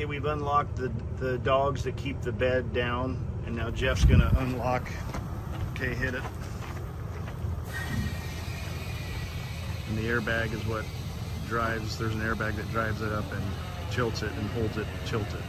Okay, we've unlocked the dogs that keep the bed down, and now Jeff's gonna unlock. Okay, hit it. And the airbag is what drives, there's an airbag that drives it up and tilts it and holds it tilted.